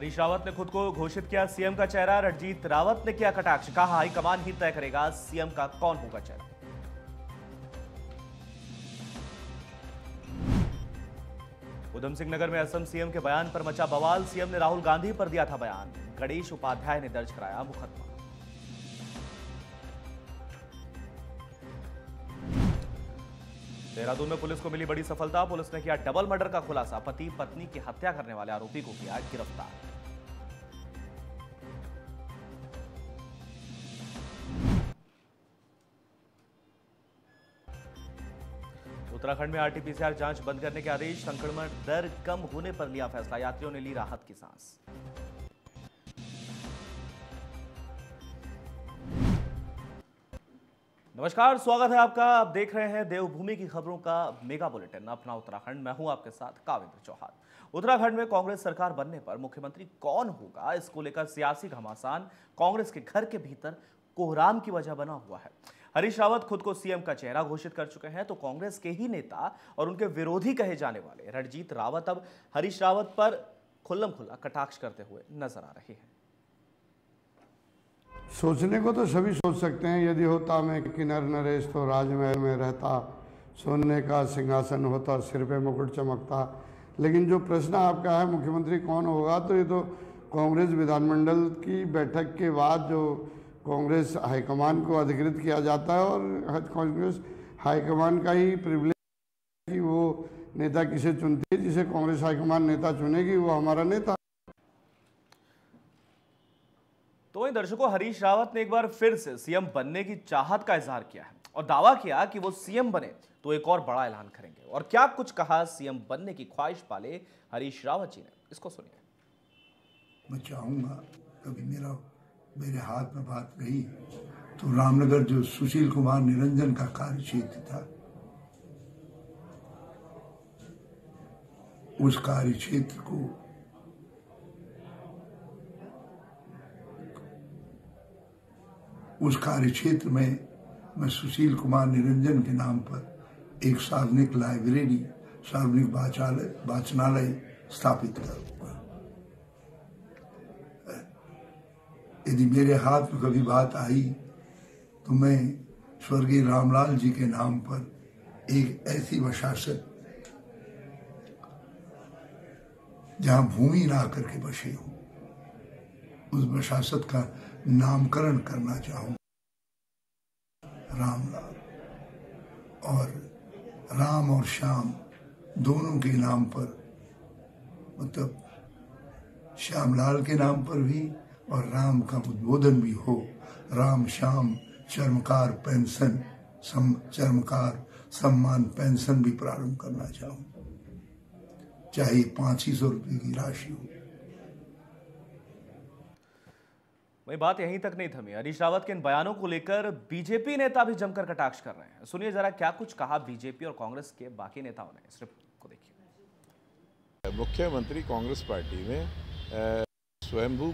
हरीश रावत ने खुद को घोषित किया सीएम का चेहरा। रंजीत रावत ने किया कटाक्ष, कहा हाईकमान ही तय करेगा सीएम का कौन होगा चेहरा। उधम सिंह नगर में असम सीएम के बयान पर मचा बवाल। सीएम ने राहुल गांधी पर दिया था बयान, गणेश उपाध्याय ने दर्ज कराया मुकदमा। देहरादून में पुलिस को मिली बड़ी सफलता, पुलिस ने किया डबल मर्डर का खुलासा। पति पत्नी की हत्या करने वाले आरोपी को किया गिरफ्तार। उत्तराखंड में आरटीपीसीआर जांच बंद करने के आदेश, संक्रमण दर कम होने पर लिया फैसला। यात्रियों ने ली राहत की सांस। नमस्कार, स्वागत है आपका। आप देख रहे हैं देवभूमि की खबरों का मेगा बुलेटिन अपना उत्तराखंड। मैं हूं आपके साथ काविंद्र चौहान। उत्तराखंड में कांग्रेस सरकार बनने पर मुख्यमंत्री कौन होगा, इसको लेकर सियासी घमासान कांग्रेस के घर के भीतर कोहराम की वजह बना हुआ है। हरीश रावत खुद को सीएम का चेहरा घोषित कर चुके हैं, तो कांग्रेस के ही नेता और उनके विरोधी कहे जाने वाले रणजीत रावत अब हरीश रावत पर खुल्लम खुल्ला कटाक्ष करते हुए नजर आ रहे हैं। सोचने को तो सभी सोच सकते हैं, यदि होता मैं किन्नर नरेश तो राजमहल में रहता, सोने का सिंहासन होता, सिर पे मुकुट चमकता। लेकिन जो प्रश्न आपका है मुख्यमंत्री कौन होगा, तो ये तो कांग्रेस विधानमंडल की बैठक के बाद जो कांग्रेस हाईकमान को अधिकृत किया जाता है, और कांग्रेस हाईकमान का ही प्रिविलेज कि वो नेता किसे चुनती है। जिसे कांग्रेस हाईकमान नेता चुनेगी वो हमारा नेता। तो इन दर्शकों, हरीश रावत ने एक बार फिर से सीएम बनने की चाहत का इजहार किया है और दावा किया कि वो सीएम बने तो एक और बड़ा ऐलान करेंगे। और क्या कुछ कहा सीएम बनने की ख्वाहिश पाले हरीश रावत जी ने, इसको सुनिए। मैं चाहूँगा कभी मेरे हाथ में बात रही तो रामनगर जो सुशील कुमार निरंजन का कार्य क्षेत्र था, उस कार्य क्षेत्र को उस कार्य क्षेत्र में मैं सुशील कुमार निरंजन के नाम पर एक सार्वजनिक लाइब्रेरी, सार्वजनिक वाचनालय स्थापित करूंगा। यदि मेरे हाथ में कभी बात आई तो मैं स्वर्गीय रामलाल जी के नाम पर एक ऐसी वशासत जहां भूमि ना करके बसे हो, उस वशासत का नामकरण करना चाहूँगा रामलाल। और राम और श्याम दोनों के नाम पर, मतलब श्यामलाल के नाम पर भी और राम का उद्बोधन भी हो। राम श्याम चर्मकार पेंशन चर्मकार सम्मान पेंशन भी प्रारंभ करना चाहूँगा, चाहे 500 रुपये की राशि हो। वही बात यहीं तक नहीं थमी, हरीश रावत के इन बयानों को लेकर बीजेपी नेता भी जमकर कटाक्ष कर रहे हैं। सुनिए जरा क्या कुछ कहा बीजेपी और कांग्रेस के बाकी नेताओं ने, इस रिपोर्ट को देखिए। मुख्यमंत्री कांग्रेस पार्टी में स्वयंभू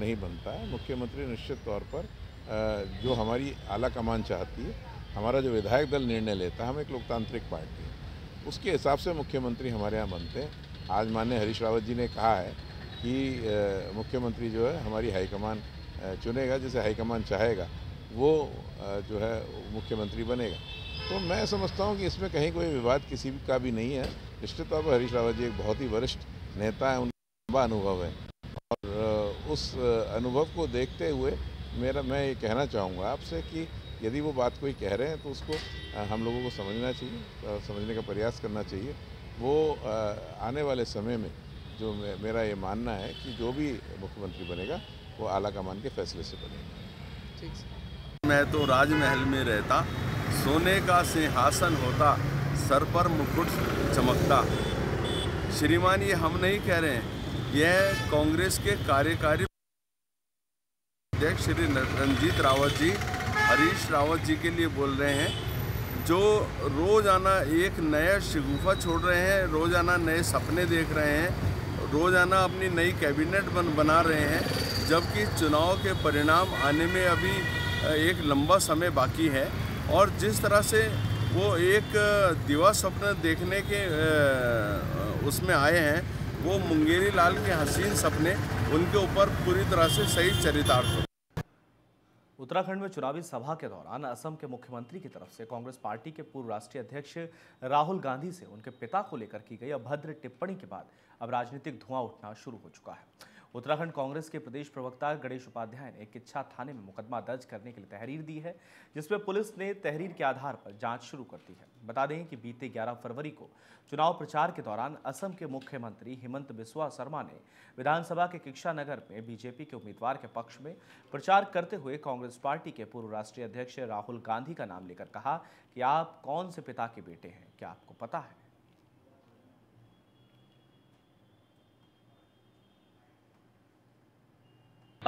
नहीं बनता है। मुख्यमंत्री निश्चित तौर पर जो हमारी आला कमान चाहती है, हमारा जो विधायक दल निर्णय लेता है, हम एक लोकतांत्रिक पार्टी है, उसके हिसाब से मुख्यमंत्री हमारे यहाँ बनते हैं। आज माननीय हरीश रावत जी ने कहा है कि मुख्यमंत्री जो है हमारी हाईकमान चुनेगा, जिसे हाईकमान चाहेगा वो जो है मुख्यमंत्री बनेगा। तो मैं समझता हूँ कि इसमें कहीं कोई विवाद किसी का भी नहीं है। निश्चित तौर पर हरीश रावत जी एक बहुत ही वरिष्ठ नेता हैं, उनका लंबा अनुभव है, और उस अनुभव को देखते हुए मैं ये कहना चाहूँगा आपसे कि यदि वो बात कोई कह रहे हैं तो उसको हम लोगों को समझना चाहिए, समझने का प्रयास करना चाहिए। वो आने वाले समय में जो मेरा ये मानना है कि जो भी मुख्यमंत्री बनेगा वो आला कमान के फैसले से बनेगा। ठीक है। मैं तो राजमहल में रहता, सोने का सिंहासन होता, सर पर मुकुट चमकता। श्रीमान, ये हम नहीं कह रहे हैं, यह कांग्रेस के कार्यकारी अध्यक्ष श्री रंजीत रावत जी हरीश रावत जी के लिए बोल रहे हैं, जो रोज़ाना एक नया शगुफा छोड़ रहे हैं, रोज़ाना नए सपने देख रहे हैं, रोज़ाना अपनी नई कैबिनेट बना रहे हैं, जबकि चुनाव के परिणाम आने में अभी एक लंबा समय बाकी है। और जिस तरह से वो एक दिवा स्वप्न देखने के उसमें आए हैं, वो मुंगेरी लाल के हसीन सपने उनके ऊपर पूरी तरह से सही चरितार्थ हो। उत्तराखंड में चुनावी सभा के दौरान असम के मुख्यमंत्री की तरफ से कांग्रेस पार्टी के पूर्व राष्ट्रीय अध्यक्ष राहुल गांधी से उनके पिता को लेकर की गई अभद्र टिप्पणी के बाद अब राजनीतिक धुआं उठना शुरू हो चुका है। उत्तराखंड कांग्रेस के प्रदेश प्रवक्ता गणेश उपाध्याय ने किच्छा थाने में मुकदमा दर्ज करने के लिए तहरीर दी है, जिसमें पुलिस ने तहरीर के आधार पर जांच शुरू कर दी है। बता दें कि बीते 11 फरवरी को चुनाव प्रचार के दौरान असम के मुख्यमंत्री हेमंत बिस्वा शर्मा ने विधानसभा के किक्षा नगर में बीजेपी के उम्मीदवार के पक्ष में प्रचार करते हुए कांग्रेस पार्टी के पूर्व राष्ट्रीय अध्यक्ष राहुल गांधी का नाम लेकर कहा कि आप कौन से पिता के बेटे हैं, क्या आपको पता है?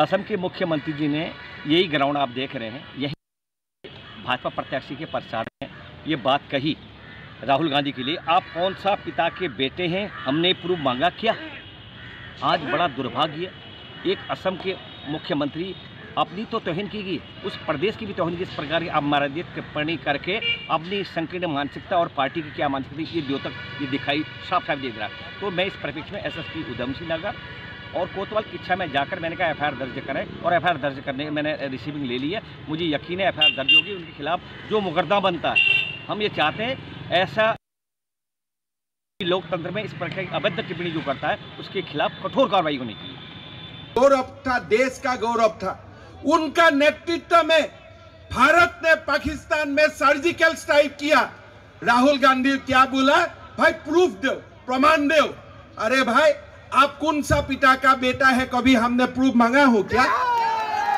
असम के मुख्यमंत्री जी ने यही ग्राउंड आप देख रहे हैं, यही भाजपा प्रत्याशी के प्रचार में ये बात कही राहुल गांधी के लिए, आप कौन सा पिता के बेटे हैं, हमने प्रूफ मांगा क्या? आज बड़ा दुर्भाग्य, एक असम के मुख्यमंत्री अपनी तो तौहीन की गई, उस प्रदेश की भी तौहीन की। इस प्रकार की आप मारधीय टिप्पणी करके अपनी संकीर्ण मानसिकता और पार्टी की क्या मानसिकता ये द्योतक ये दिखाई साफ साफ देख रहा। तो मैं इस परिप्रेक्ष्य में SSP उधमसिंह नगर और कोतवाल किच्छा में जाकर मैंने कहा FIR दर्ज करें, और FIR दर्ज करने की मैंने रिसीविंग ले ली है। मुझे यकीन है FIR दर्ज होगी, उनके खिलाफ जो मुकदमा बनता है। हम ये चाहते हैं ऐसा लोकतंत्र में इस प्रकार की अवैध टिप्पणी जो करता है उसके खिलाफ कठोर कार्रवाई होनी चाहिए। गौरव था, देश का गौरव था, उनका नेतृत्व में भारत ने पाकिस्तान में सर्जिकल स्ट्राइक किया। राहुल गांधी क्या बोला, भाई प्रूफ दो, प्रमाण दो। अरे भाई आप कौन सा पिता का बेटा है, कभी हमने प्रूफ मांगा हो क्या?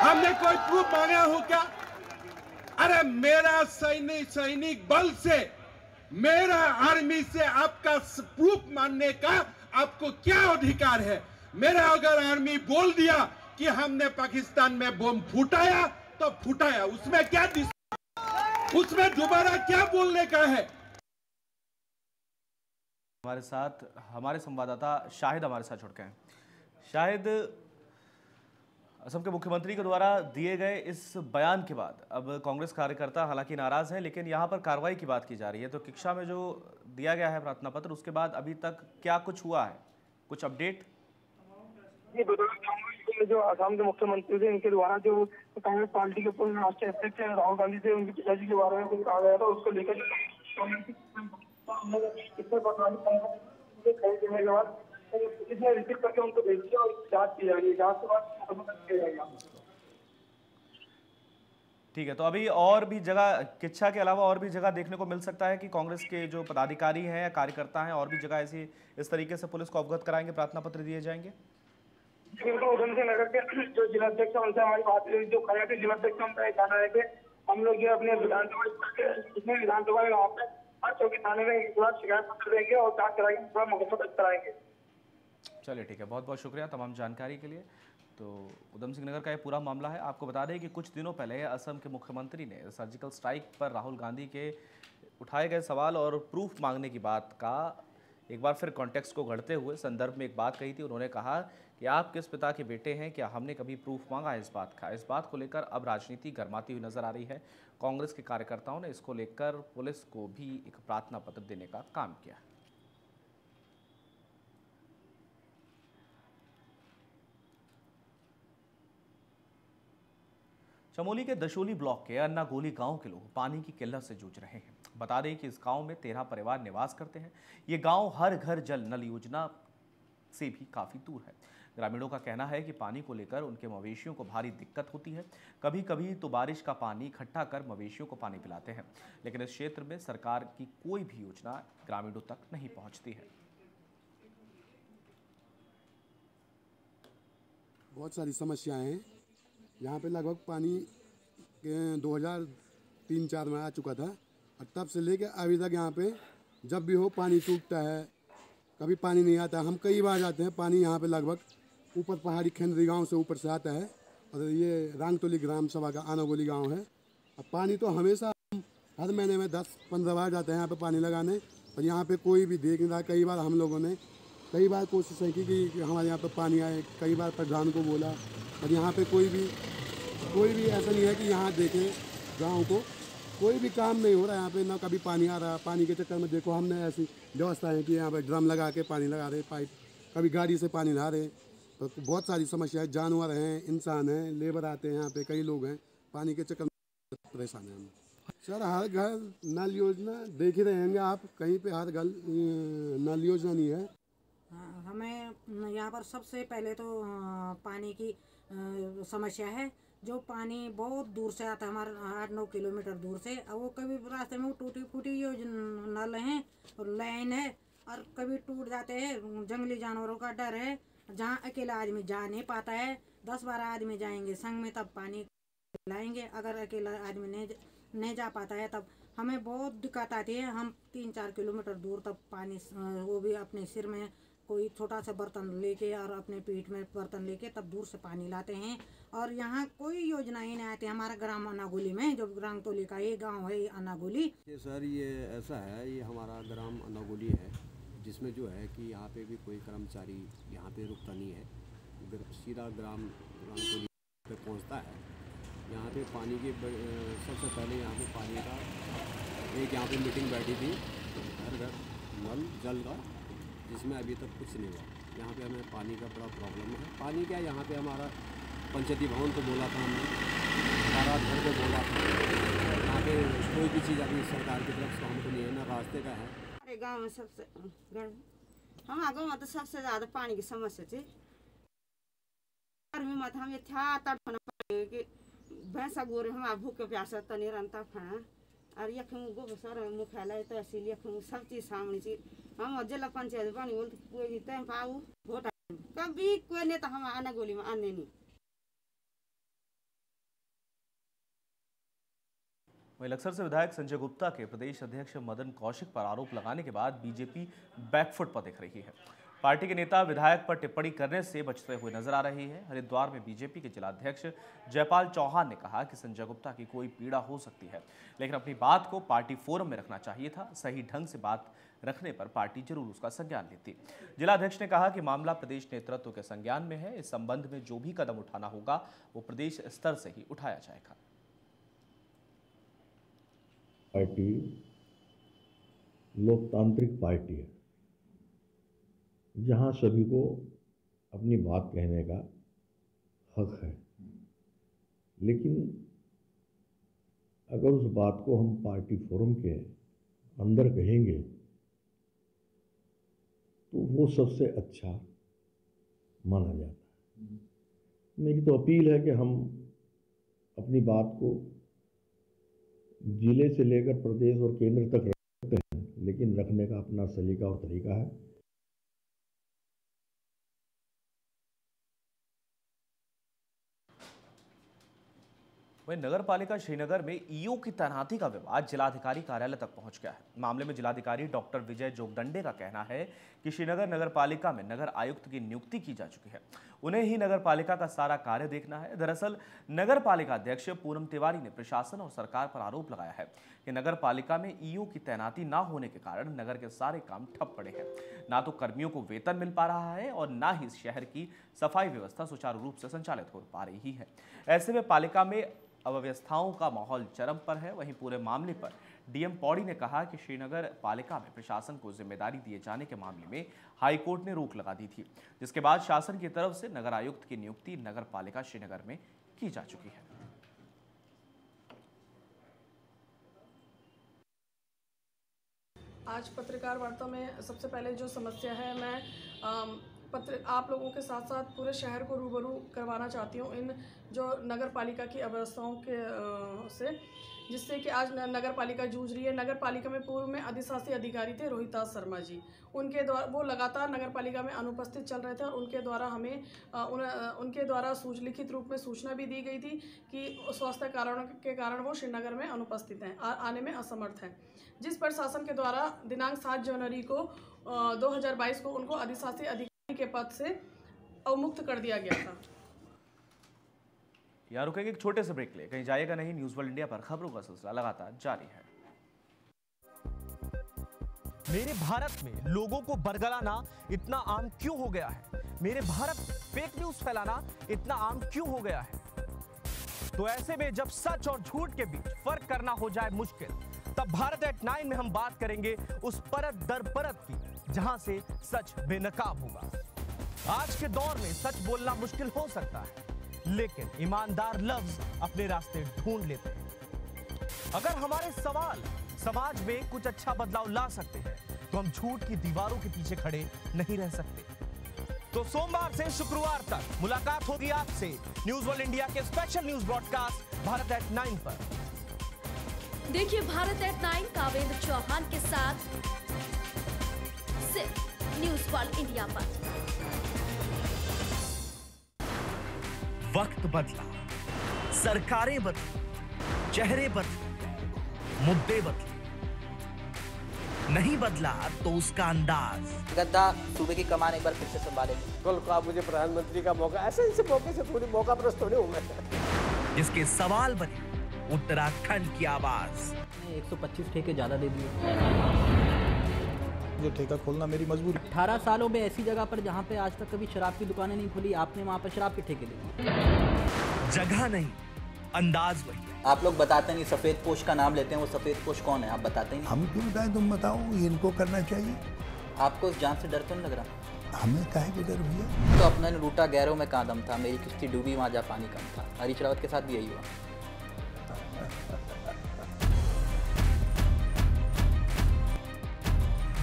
हमने कोई प्रूफ मांगा हो क्या? अरे मेरा सैनिक बल से, मेरा आर्मी से आपका प्रूफ मांगने का आपको क्या अधिकार है? मेरा अगर आर्मी बोल दिया कि हमने पाकिस्तान में बम फुटाया तो फुटाया, उसमें क्या, उसमें दोबारा क्या बोलने का है? हमारे साथ हमारे संवाददाता शाहिद हमारे साथ जुड़ गए हैं। शाहिद, असम के मुख्यमंत्री के द्वारा दिए गए इस बयान के बाद अब कांग्रेस कार्यकर्ता हालांकि नाराज हैं, लेकिन यहाँ पर कार्रवाई की बात की जा रही है। तो किक्षा में जो दिया गया है प्रार्थना पत्र, उसके बाद अभी तक क्या कुछ हुआ है, कुछ अपडेट? जो असम के मुख्यमंत्री थे, इनके द्वारा जो कांग्रेस पार्टी के पूर्व राष्ट्रीय अध्यक्ष राहुल गांधी थे, उनके पिताजी के बारे में कुछ कहा गया था, उसको लेकर ठीक है। तो अभी और भी जगह, किच्छा के अलावा और भी जगह देखने को मिल सकता है कि कांग्रेस के जो पदाधिकारी हैं, कार्यकर्ता हैं, और भी जगह ऐसी इस तरीके से पुलिस को अवगत कराएंगे, प्रार्थना पत्र दिए जाएंगे। बिल्कुल, उधमसिंह नगर के जो जिलाध्यक्ष उनसे हमारी बात हुई, जो खड़ा के जिलाध्यक्ष उनका कहना है कि हम लोग ये अपने विधानसभा जितने विधानसभा है वहाँ पे थाने में शिकायत देंगे और जांच कराएंगे। चलिए ठीक है, बहुत बहुत शुक्रिया तमाम जानकारी के लिए। तो उधम सिंह नगर का ये पूरा मामला है। आपको बता दें कि कुछ दिनों पहले असम के मुख्यमंत्री ने सर्जिकल स्ट्राइक पर राहुल गांधी के उठाए गए सवाल और प्रूफ मांगने की बात का एक बार फिर कॉन्टेक्स्ट को गढ़ते हुए संदर्भ में एक बात कही थी। उन्होंने कहा कि आप किस पिता के बेटे हैं, क्या हमने कभी प्रूफ मांगा है इस बात का? इस बात को लेकर अब राजनीति गर्माती हुई नजर आ रही है। कांग्रेस के कार्यकर्ताओं ने इसको लेकर पुलिस को भी एक प्रार्थना पत्र देने का काम किया है। चमोली के दशोली ब्लॉक के अन्नागोली गांव के लोग पानी की किल्लत से जूझ रहे हैं। बता दें कि इस गांव में 13 परिवार निवास करते हैं। ये गांव हर घर जल नल योजना से भी काफ़ी दूर है। ग्रामीणों का कहना है कि पानी को लेकर उनके मवेशियों को भारी दिक्कत होती है। कभी कभी तो बारिश का पानी इकट्ठा कर मवेशियों को पानी पिलाते हैं, लेकिन इस क्षेत्र में सरकार की कोई भी योजना ग्रामीणों तक नहीं पहुँचती है। बहुत सारी समस्याएँ हैं यहाँ पे। लगभग पानी 2003-04 में आ चुका था और तब से लेकर अभी तक यहाँ पे जब भी हो पानी टूटता है, कभी पानी नहीं आता। हम कई बार जाते हैं, पानी यहाँ पे लगभग ऊपर पहाड़ी खेंदरी गांव से ऊपर से आता है। और ये रांगतोली ग्राम सभा का आनागोली गांव है। अब पानी तो हमेशा हर महीने में 10-15 बार जाते हैं यहाँ पर पानी लगाने, और यहाँ पर कोई भी देख नहीं रहा। कई बार हम लोगों ने कई बार कोशिश की कि हमारे यहाँ पर पानी आए, कई बार प्रधान को बोला, और यहाँ पे कोई भी ऐसा नहीं है कि यहाँ देखें गाँव को। कोई भी काम नहीं हो रहा यहाँ पे, ना कभी पानी आ रहा। पानी के चक्कर में देखो हमने ऐसी व्यवस्थाएँ कि यहाँ पे ड्रम लगा के पानी लगा रहे, पाइप कभी गाड़ी से पानी नहा रहे, तो बहुत सारी समस्याएं, जानवर हैं, इंसान हैं, लेबर आते हैं यहाँ पे, कई लोग हैं, पानी के चक्कर में परेशान हैं हम। सर हर घर नल योजना देख ही रहेंगे आप, कहीं पे हर घर नल योजना नहीं है। हमें यहाँ पर सबसे पहले तो पानी की समस्या है, जो पानी बहुत दूर से आता है, हमारा 8-9 किलोमीटर दूर से, और वो कभी रास्ते में टूटी फूटी नल हैं और लाइन है, और कभी टूट जाते हैं, जंगली जानवरों का डर है, जहाँ अकेला आदमी जा नहीं पाता है, 10-12 आदमी जाएंगे संग में तब पानी लाएंगे, अगर अकेला आदमी नहीं जा पाता है तब हमें बहुत दिक्कत आती है। हम 3-4 किलोमीटर दूर तक पानी, वो भी अपने सिर में कोई छोटा सा बर्तन लेके और अपने पीठ में बर्तन लेके तब दूर से पानी लाते हैं, और यहाँ कोई योजना ही नहीं आती। हमारा ग्राम अनागोली में, जो ग्राम तोली का ये गाँव है, ये अनागोली। सर ये ऐसा है, ये हमारा ग्राम अनागोली है, जिसमें जो है कि यहाँ पे भी कोई कर्मचारी यहाँ पे रुकता नहीं है, सीधा ग्राम पे पहुँचता है। यहाँ पे पानी के सबसे पहले यहाँ पे पानी का एक यहाँ पे मीटिंग बैठी थी, घर घर नल जल का, जिसमें अभी तक कुछ नहीं हुआ। यहाँ पे हमें पानी का बड़ा प्रॉब्लम है। पानी क्या, यहाँ पे हमारा पंचायती भवन तो बोला था हमने, सारा घर को बोला था, यहाँ पे कोई भी चीज़ अभी सरकार की तरफ से हमको नहीं है, ना रास्ते का है। गाँव में सबसे, हमारा गाँव में तो सबसे ज़्यादा पानी की समस्या थी। गर्मी मत हम ये भैंसा गोरे हमारा भूखे प्यासा तो निरंतर खाना, और यखम गोबर सर मुख्यालय तहसील यखम सब चीज़ सामने थी। हम जिला पंचायत बनी बोलते कोई टाइम पाऊ वोट, कभी कोई नेता हमारा आना गोली में आने नहीं। वहीं लक्सर से विधायक संजय गुप्ता के प्रदेश अध्यक्ष मदन कौशिक पर आरोप लगाने के बाद बीजेपी बैकफुट पर दिख रही है। पार्टी के नेता विधायक पर टिप्पणी करने से बचते हुए नजर आ रही है। हरिद्वार में बीजेपी के जिलाध्यक्ष जयपाल चौहान ने कहा कि संजय गुप्ता की कोई पीड़ा हो सकती है, लेकिन अपनी बात को पार्टी फोरम में रखना चाहिए था, सही ढंग से बात रखने पर पार्टी जरूर उसका संज्ञान लेती। जिलाध्यक्ष ने कहा कि मामला प्रदेश नेतृत्व के संज्ञान में है, इस संबंध में जो भी कदम उठाना होगा वो प्रदेश स्तर से ही उठाया जाएगा। पार्टी लोकतांत्रिक पार्टी है, जहां सभी को अपनी बात कहने का हक है, लेकिन अगर उस बात को हम पार्टी फोरम के अंदर कहेंगे तो वो सबसे अच्छा माना जाता है। मेरी तो अपील है कि हम अपनी बात को जिले से लेकर प्रदेश और केंद्र तक रखते हैं, लेकिन रखने का अपना सलीका और तरीका है। वहीं नगर पालिका श्रीनगर में ईओ की तैनाती का विवाद जिलाधिकारी कार्यालय तक पहुंच गया है। मामले में जिलाधिकारी डॉक्टर विजय जोगदंडे का कहना है कि श्रीनगर नगर पालिका में नगर आयुक्त की नियुक्ति की जा चुकी है, उन्हें ही नगर पालिका का सारा कार्य देखना है। दरअसल नगर पालिका अध्यक्ष पूनम तिवारी ने प्रशासन और सरकार पर आरोप लगाया है कि नगर पालिका में ईओ की तैनाती ना होने के कारण नगर के सारे काम ठप पड़े हैं, ना तो कर्मियों को वेतन मिल पा रहा है और ना ही शहर की सफाई व्यवस्था सुचारू रूप से संचालित हो पा रही है। ऐसे में पालिका में अव्यवस्थाओं का माहौल चरम पर है। वहीं पूरे मामले पर डीएम पौड़ी ने कहा कि श्रीनगर पालिका में प्रशासन को जिम्मेदारी दिए जाने के मामले में हाईकोर्ट ने रोक लगा दी थी, जिसके बाद शासन की तरफ से नगर आयुक्त की नियुक्ति नगर पालिका श्रीनगर में की जा चुकी है। आज पत्रकार वार्ता में सबसे पहले जो समस्या है, मैं आप लोगों के साथ साथ पूरे शहर को रूबरू करवाना चाहती हूँ इन जो नगर पालिका की अव्यवस्थाओं के से, जिससे कि आज नगर पालिका जूझ रही है। नगर पालिका में पूर्व में अधिशासी अधिकारी थे रोहितास शर्मा जी, उनके द्वारा वो लगातार नगर पालिका में अनुपस्थित चल रहे थे, और उनके द्वारा हमें उनके द्वारा लिखित रूप में सूचना भी दी गई थी कि स्वास्थ्य कारणों के कारण वो श्रीनगर में अनुपस्थित हैं, आने में असमर्थ हैं, जिस पर शासन के द्वारा दिनांक 7 जनवरी को 2022 को उनको अधिशासी अधिकारी के पद से अवमुक्त कर दिया गया था। यार रुकेंगे एक छोटे से ब्रेक ले, कहीं जाएगा नहीं। न्यूज़ वर्ल्ड इंडिया पर खबरों का सिलसिला लगातार जारी है। मेरे भारत में लोगों को बरगलाना इतना आम क्यों हो गया है? मेरे भारत में फेक न्यूज फैलाना इतना आम क्यों हो गया है? तो ऐसे में जब सच और झूठ के बीच फर्क करना हो जाए मुश्किल, तब भारत@9 में हम बात करेंगे उस परत दर परत की जहां से सच बेनकाब होगा। आज के दौर में सच बोलना मुश्किल हो सकता है, लेकिन ईमानदार लफ्ज अपने रास्ते ढूंढ लेते हैं। अगर हमारे सवाल समाज में कुछ अच्छा बदलाव ला सकते हैं तो हम झूठ की दीवारों के पीछे खड़े नहीं रह सकते। तो सोमवार से शुक्रवार तक मुलाकात होगी आपसे न्यूज वर्ल्ड इंडिया के स्पेशल न्यूज ब्रॉडकास्ट भारत@9 पर। देखिए भारत@9 काविंद्र चौहान के साथ सिर्फ न्यूज वर्ल्ड इंडिया पर। वक्त बदला, सरकारें बदली, चेहरे बदले, मुद्दे बदले, नहीं बदला तो उसका अंदाज। गद्दा सूबे की कमान एक बार फिर से संभालेंगे। कल का मुझे प्रधानमंत्री का मौका, ऐसे इस मौके से पूरी मौका प्रस्त होने हुए जिसके सवाल बने। उत्तराखंड की आवाज। 125 ठेके ज्यादा दे दिए। जो ठेका खोलना मेरी मजबूरी। 18 सालों में ऐसी जगह पर जहां पे आज तक कभी शराब की दुकानें नहीं खुली, आपने वहां पर शराब के ठेके ले लिए। जगह नहीं, अंदाज वही। आप लोग बताते नहीं, सफेद पोश का नाम लेते हैं। वो सफेद पोश कौन है आप बताते नहीं। हम क्यों बताएं, तुम बताओ, इनको करना चाहिए। आपको इस जान से डर तो नहीं लग रहा? हमें काहे के डर भैया। तो अपना लूटा गैरों में कहाँ दम था, मेरी किश्ती डूबी वहाँ जा पानी कम था। हरीश रावत के साथ भी यही हुआ।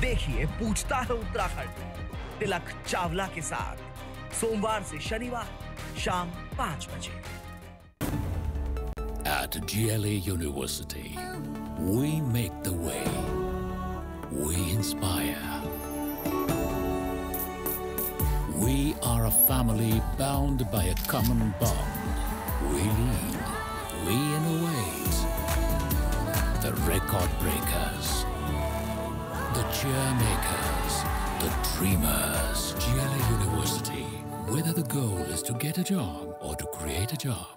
देखिए पूछता है उत्तराखंड तिलक चावला के साथ सोमवार से शनिवार शाम 5 बजे। At GLA University, we make the way, we inspire. We are a family bound by a common bond. We lead, we innovate. The record breakers. The chairmakers, the dreamers. GLA University, whether the goal is to get a job or to create a job.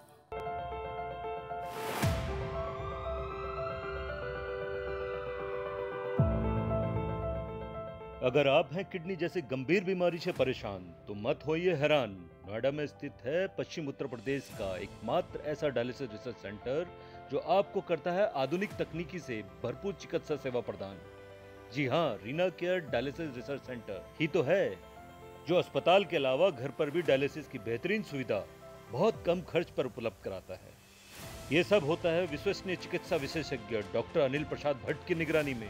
अगर आप हैं kidney जैसे गंभीर बीमारी से परेशान तो मत होइए हैरान। नोएडा में स्थित है पश्चिम उत्तर प्रदेश का एकमात्र ऐसा डायलिसिस रिसर्च सेंटर जो आपको करता है आधुनिक तकनीकी से भरपूर चिकित्सा सेवा प्रदान। जी हाँ, Reena care dialysis research centre ही तो है जो अस्पताल के अलावा घर पर भी डायलिसिस की बेहतरीन सुविधा बहुत कम खर्च पर उपलब्ध कराता है। ये सब होता है विश्वसनीय चिकित्सा विशेषज्ञ डॉक्टर अनिल प्रसाद भट्ट की निगरानी में।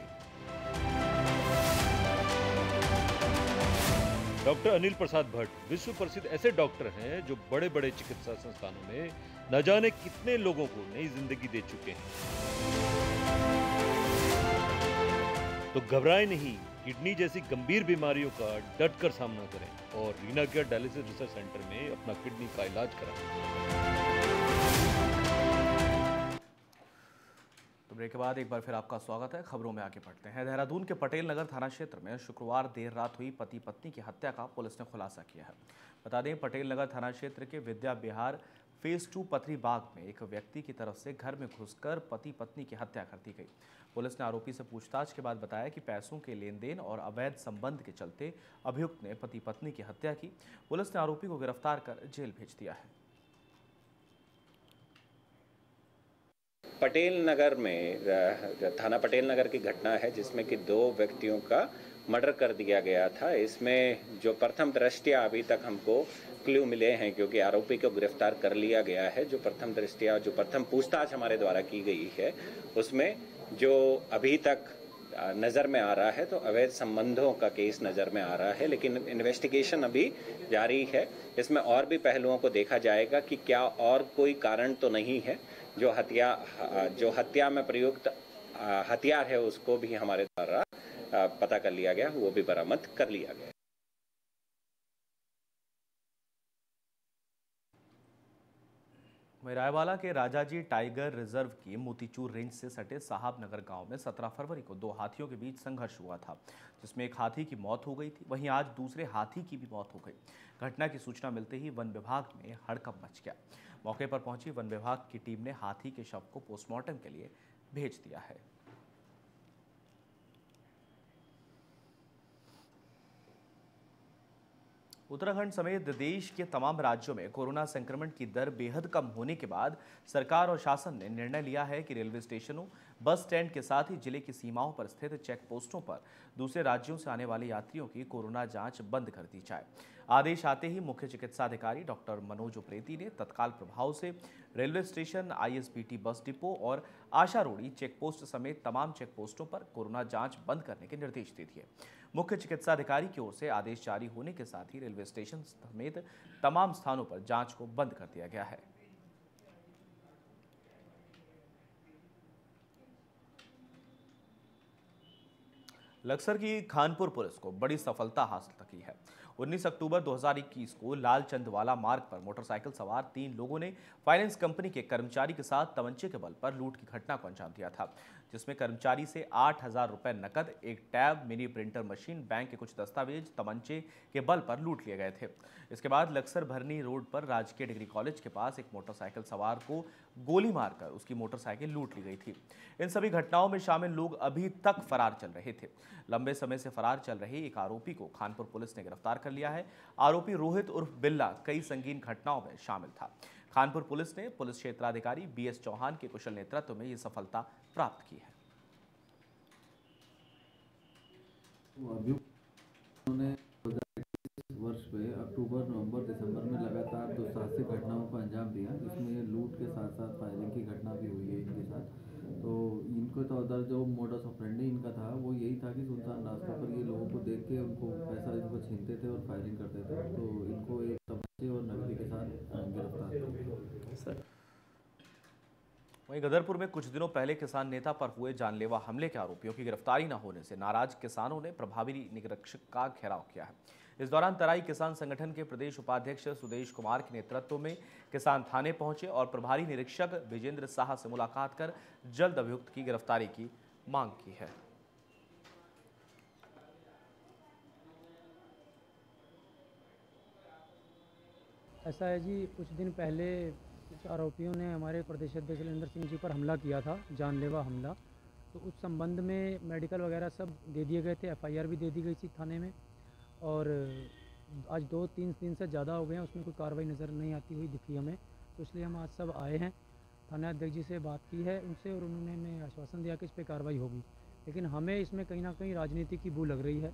डॉक्टर अनिल प्रसाद भट्ट विश्व प्रसिद्ध ऐसे डॉक्टर हैं जो बड़े बड़े चिकित्सा संस्थानों में न जाने कितने लोगों को नई जिंदगी दे चुके हैं। तो घबराएं नहीं, किडनी जैसी गंभीर बीमारियों का डट कर सामना करें और Reena care dialysis research centre में अपना किडनी का इलाज कराएं। तो ब्रेक के बाद एक बार फिर आपका स्वागत है। खबरों में आगे बढ़ते हैं। देहरादून के पटेल नगर थाना क्षेत्र में शुक्रवार देर रात हुई पति पत्नी की हत्या का पुलिस ने खुलासा किया है। बता दें पटेल नगर थाना क्षेत्र के विद्या विहार फेज 2 पथरी बाग में एक व्यक्ति की तरफ से घर में घुसकर पति पत्नी की हत्या कर दी गई। पुलिस ने आरोपी से पूछताछ के बाद बताया कि पैसों के लेन देन और अवैध संबंध के चलते अभियुक्त ने पति पत्नी की हत्या की। पुलिस ने आरोपी को गिरफ्तार कर जेल भेज दिया है। पटेल नगर में थाना पटेल नगर की घटना है जिसमें कि 2 व्यक्तियों का मर्डर कर दिया गया था। इसमें जो प्रथम दृष्टया अभी तक हमको क्लू मिले हैं क्योंकि आरोपी को गिरफ्तार कर लिया गया है। जो प्रथम दृष्टया जो प्रथम पूछताछ हमारे द्वारा की गई है उसमें जो अभी तक नज़र में आ रहा है तो अवैध संबंधों का केस नज़र में आ रहा है, लेकिन इन्वेस्टिगेशन अभी जारी है। इसमें और भी पहलुओं को देखा जाएगा कि क्या और कोई कारण तो नहीं है। जो हत्या में प्रयुक्त हथियार है उसको भी हमारे द्वारा पता कर लिया गया, वो भी बरामद कर लिया गया। रायवाला के राजाजी टाइगर रिजर्व की मोतीचूर रेंज से सटे साहबनगर गांव में 17 फरवरी को 2 हाथियों के बीच संघर्ष हुआ था, जिसमें एक हाथी की मौत हो गई थी। वहीं आज दूसरे हाथी की भी मौत हो गई। घटना की सूचना मिलते ही वन विभाग में हड़कंप मच गया। मौके पर पहुंची वन विभाग की टीम ने हाथी के शव को पोस्टमार्टम के लिए भेज दिया है। उत्तराखंड समेत देश के तमाम राज्यों में कोरोना संक्रमण की दर बेहद कम होने के बाद सरकार और शासन ने निर्णय लिया है कि रेलवे स्टेशनों, बस स्टैंड के साथ ही जिले की सीमाओं पर स्थित चेक पोस्टों पर दूसरे राज्यों से आने वाले यात्रियों की कोरोना जांच बंद कर दी जाए। आदेश आते ही मुख्य चिकित्सा अधिकारी डॉक्टर मनोज उप्रेती ने तत्काल प्रभाव से railway station, ISBT bus depot और आशारोड़ी चेकपोस्ट समेत तमाम चेकपोस्टों पर कोरोना जांच बंद करने के निर्देश दे दिए। मुख्य चिकित्सा अधिकारी की ओर से आदेश जारी होने के साथ ही रेलवे स्टेशन समेत तमाम स्थानों पर जाँच को बंद कर दिया गया है। बक्सर की खानपुर पुलिस को बड़ी सफलता हासिल की है। 19 अक्टूबर 2021 को लाल चंदवाला मार्ग पर मोटरसाइकिल सवार 3 लोगों ने फाइनेंस कंपनी के कर्मचारी के साथ तमंचे के बल पर लूट की घटना को अंजाम दिया था, जिसमें कर्मचारी से 8000 रुपए नकद, एक tab, mini printer machine, bank के कुछ दस्तावेज तमंचे के बल पर लूट लिए गए थे। इसके बाद लक्सर भरनी रोड पर राजकीय डिग्री कॉलेज के पास एक मोटरसाइकिल सवार को गोली मारकर उसकी मोटरसाइकिल लूट ली गई थी। इन सभी घटनाओं में शामिल लोग अभी तक फरार चल रहे थे। लंबे समय से फरार चल रहे एक आरोपी को खानपुर पुलिस ने गिरफ्तार कर लिया है। आरोपी रोहित उर्फ बिल्ला कई संगीन घटनाओं में शामिल था। खानपुर पुलिस ने पुलिस क्षेत्राधिकारी बी.एस. चौहान के कुशल नेतृत्व में ये सफलता प्राप्त की है। उन्होंने 2021 वर्ष में अक्टूबर, नवंबर, दिसंबर में लगातार 2 साहसिक घटनाओं को अंजाम दिया, जिसमें लूट के साथ साथ फायरिंग की घटना भी हुई है इनके साथ। तो इनको तो उधर जो मोडस ऑपरेंडी इनका था वो यही था कि सुनसान रास्तों पर ये लोगों को देख के उनको पैसा इनको छीनते थे और फायरिंग करते थे। तो इनको एक तमंचे और नकदी के साथ गिरफ्तार। वहीं गदरपुर में कुछ दिनों पहले किसान नेता पर हुए जानलेवा हमले के आरोपियों की गिरफ्तारी न होने से नाराज किसानों ने प्रभावी निरीक्षक का घेराव किया है। इस दौरान तराई किसान संगठन के प्रदेश उपाध्यक्ष सुदेश कुमार के नेतृत्व में किसान थाने पहुंचे और प्रभारी निरीक्षक विजेंद्र शाह से मुलाकात कर जल्द अभियुक्त की गिरफ्तारी की मांग की है। ऐसा है जी, कुछ दिन पहले कुछ आरोपियों ने हमारे प्रदेश अध्यक्ष लवेंद्र सिंह जी पर हमला किया था, जानलेवा हमला। तो उस संबंध में मेडिकल वगैरह सब दे दिए गए थे, FIR भी दे दी गई थी थाने में, और आज 2-3 दिन से ज़्यादा हो गए हैं, उसमें कोई कार्रवाई नज़र नहीं आती हुई दिखी हमें। तो इसलिए हम आज सब आए हैं, थाना अध्यक्ष जी से बात की है उनसे, और उन्होंने हमें आश्वासन दिया कि इस पर कार्रवाई होगी। लेकिन हमें इसमें कहीं ना कहीं राजनीति की बू लग रही है,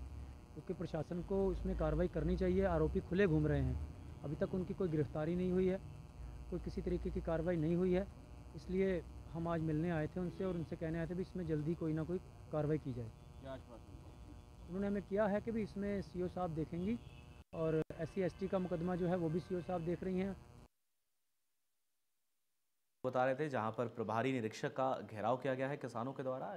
क्योंकि प्रशासन को इसमें कार्रवाई करनी चाहिए। आरोपी खुले घूम रहे हैं, अभी तक उनकी कोई गिरफ्तारी नहीं हुई है, कोई किसी तरीके की कार्रवाई नहीं हुई है। इसलिए हम आज मिलने आए थे उनसे, और उनसे कहने आए थे भी इसमें जल्दी कोई ना कोई कार्रवाई की जाए। उन्होंने हमें किया है कि भी इसमें CO साहब देखेंगी, और SC/ST का मुकदमा जो है वो भी CO साहब देख रही हैं। बता रहे थे जहां पर प्रभारी निरीक्षक का घेराव किया गया है किसानों के द्वारा।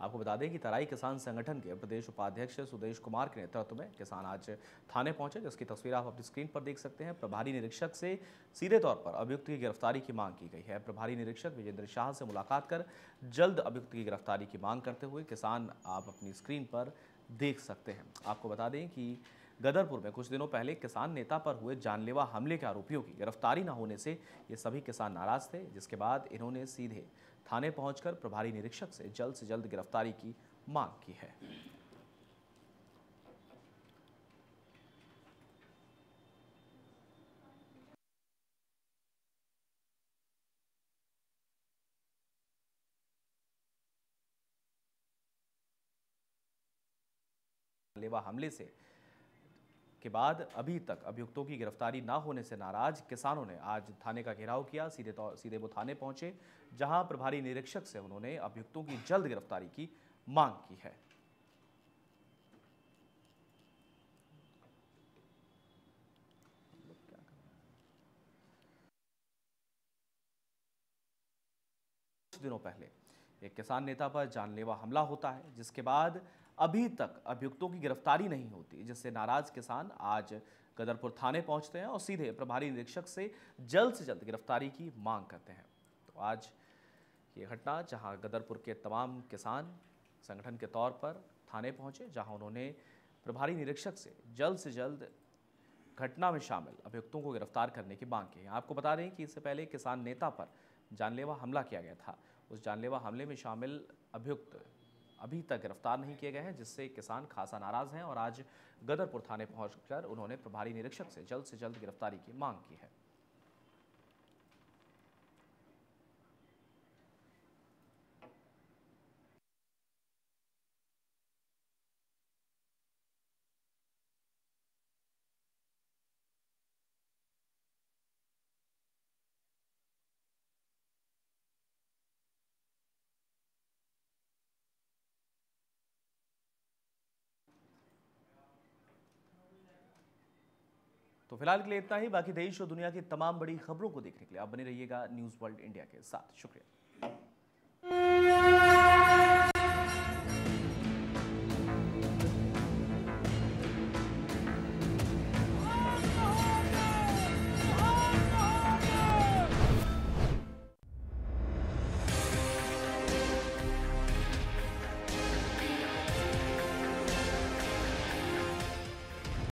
आपको बता दें कि तराई किसान संगठन के प्रदेश उपाध्यक्ष सुदेश कुमार के नेतृत्व में किसान आज थाने पहुंचे, जिसकी तस्वीर आप अपनी स्क्रीन पर देख सकते हैं। प्रभारी निरीक्षक से सीधे तौर पर अभियुक्त की गिरफ्तारी की मांग की गई है। प्रभारी निरीक्षक विजेंद्र शाह से मुलाकात कर जल्द अभियुक्त की गिरफ्तारी की मांग करते हुए किसान आप अपनी स्क्रीन पर देख सकते हैं। आपको बता दें कि गदरपुर में कुछ दिनों पहले किसान नेता पर हुए जानलेवा हमले के आरोपियों की गिरफ्तारी न होने से ये सभी किसान नाराज थे, जिसके बाद इन्होंने सीधे थाने पहुंचकर प्रभारी निरीक्षक से जल्द गिरफ्तारी की मांग की है। लेवा हमले से के बाद अभी तक अभियुक्तों की गिरफ्तारी ना होने से नाराज किसानों ने आज थाने का घेराव किया। सीधे वो थाने पहुंचे, जहां प्रभारी निरीक्षक से उन्होंने अभियुक्तों की जल्द गिरफ्तारी की मांग की है। कुछ दिनों पहले एक किसान नेता पर जानलेवा हमला होता है, जिसके बाद अभी तक अभियुक्तों की गिरफ्तारी नहीं होती, जिससे नाराज किसान आज गदरपुर थाने पहुंचते हैं और सीधे प्रभारी निरीक्षक से जल्द गिरफ्तारी की मांग करते हैं। तो आज ये घटना जहां गदरपुर के तमाम किसान संगठन के तौर पर थाने पहुंचे, जहां उन्होंने प्रभारी निरीक्षक से जल्द घटना में शामिल अभियुक्तों को गिरफ्तार करने की मांग की है। आपको बता दें कि इससे पहले किसान नेता पर जानलेवा हमला किया गया था। उस जानलेवा हमले में शामिल अभियुक्त अभी तक गिरफ्तार नहीं किए गए हैं, जिससे किसान खासा नाराज हैं और आज गदरपुर थाने पहुंचकर उन्होंने प्रभारी निरीक्षक से जल्द गिरफ्तारी की मांग की है। तो फिलहाल के लिए इतना ही। बाकी देश और दुनिया की तमाम बड़ी खबरों को देखने के लिए आप बने रहिएगा न्यूज़ वर्ल्ड इंडिया के साथ। शुक्रिया।